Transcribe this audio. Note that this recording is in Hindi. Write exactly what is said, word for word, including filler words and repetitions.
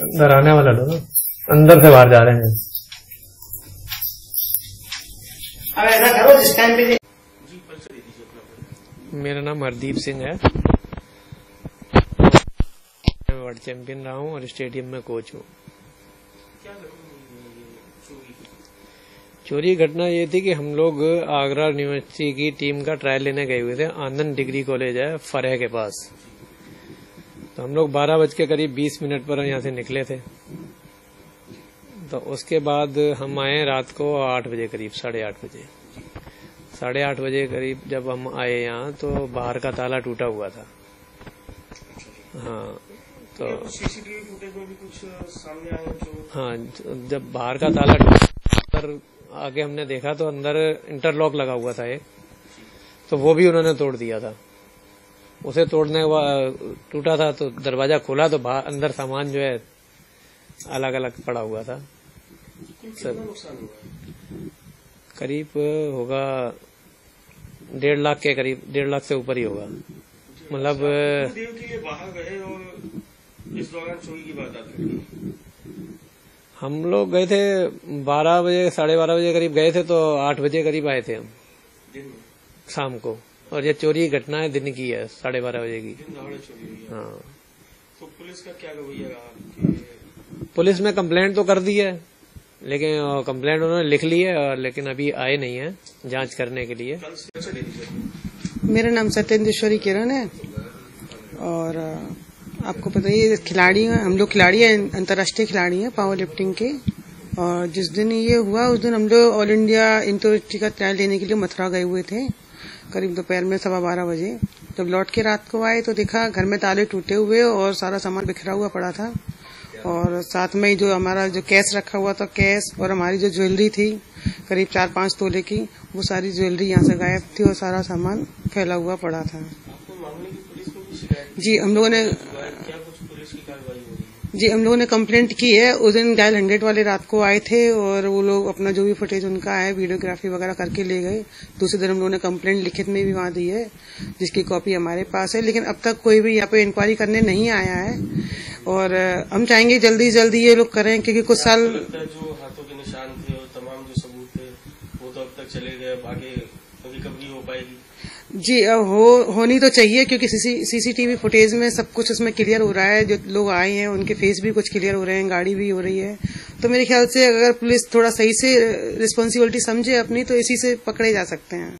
डराने वाला लोग अंदर से बाहर जा रहे हैं। अब ऐसा करो जिस टाइम पे मेरा नाम हरदीप सिंह है, मैं वर्ल्ड चैंपियन रहा हूँ और स्टेडियम में कोच हूँ। चोरी घटना ये थी कि हम लोग आगरा यूनिवर्सिटी की टीम का ट्रायल लेने गए हुए थे। आनंद डिग्री कॉलेज है फरह के पास। तो हम लोग बारह बज के करीब बीस मिनट पर यहाँ से निकले थे। तो उसके बाद हम आए रात को आठ बजे करीब, साढ़े आठ बजे साढ़े आठ बजे करीब जब हम आए यहाँ तो बाहर का ताला टूटा हुआ था। हाँ, तो सीसीटीवी फुटेज में भी कुछ सामने आया जो, हाँ, जब बाहर का ताला पर आगे हमने देखा तो अंदर इंटरलॉक लगा हुआ था एक, तो वो भी उन्होंने तोड़ दिया था। उसे तोड़ने टूटा था तो दरवाजा खोला तो बाहर अंदर सामान जो है अलग अलग पड़ा हुआ था। करीब होगा डेढ़ लाख के करीब, डेढ़ लाख से ऊपर ही होगा। मतलब बाहर गए और इस दौरान चोरी की बात आती, हम लोग गए थे बारह बजे साढ़े बारह बजे करीब गए थे तो आठ बजे करीब आए थे हम शाम को। और ये चोरी घटना है दिन की है, साढ़े बारह बजे की चोरी। हाँ, तो पुलिस का क्या रवैया रहा? पुलिस में कंप्लेंट तो कर दी है, लेकिन कंप्लेंट उन्होंने लिख ली है और लेकिन अभी आए नहीं है जांच करने के लिए। मेरा नाम सत्येन्द्रेश्वरी किरण है और आपको पता ही है खिलाड़ी हैं हम लोग, खिलाड़ी हैं अंतर्राष्ट्रीय खिलाड़ी हैं पावर लिफ्टिंग के। और जिस दिन ये हुआ उस दिन हम लोग ऑल इंडिया इंटरसिटी का ट्रायल लेने के लिए मथुरा गए हुए थे करीब दोपहर में सवा बारह बजे। जब लौट के रात को आए तो देखा घर में ताले टूटे हुए और सारा सामान बिखरा हुआ पड़ा था। और साथ में ही जो हमारा जो कैश रखा हुआ था, कैश और हमारी जो ज्वेलरी थी करीब चार पांच तोले की, वो सारी ज्वेलरी यहाँ से गायब थी और सारा सामान फैला हुआ पड़ा था। आपको मामले की पुलिस को भी शिकायत? जी हम लोगों ने क्या कुछ पुलिस की कार्रवाई हुई? जी हम लोगों ने कंप्लेंट की है। उस दिन डायल हंड्रेड वाले रात को आए थे और वो लोग अपना जो भी फुटेज उनका है वीडियोग्राफी वगैरह करके ले गए। दूसरे दिन हम लोगों ने कंप्लेंट लिखित में भी वहाँ दी है जिसकी कॉपी हमारे पास है, लेकिन अब तक कोई भी यहाँ पे इंक्वायरी करने नहीं आया है। और हम चाहेंगे जल्दी जल्दी ये लोग करें क्योंकि कुछ साल जो हाथों के निशान थे और तमाम जो सबूत थे वो तो अब तक चले गए, आगे रिकवरी हो पाएगी? जी हो होनी तो चाहिए क्योंकि सीसीटीवी फुटेज में सब कुछ उसमें क्लियर हो रहा है। जो लोग आए हैं उनके फेस भी कुछ क्लियर हो रहे हैं, गाड़ी भी हो रही है। तो मेरे ख्याल से अगर पुलिस थोड़ा सही से रिस्पॉन्सिबिलिटी समझे अपनी तो इसी से पकड़े जा सकते हैं।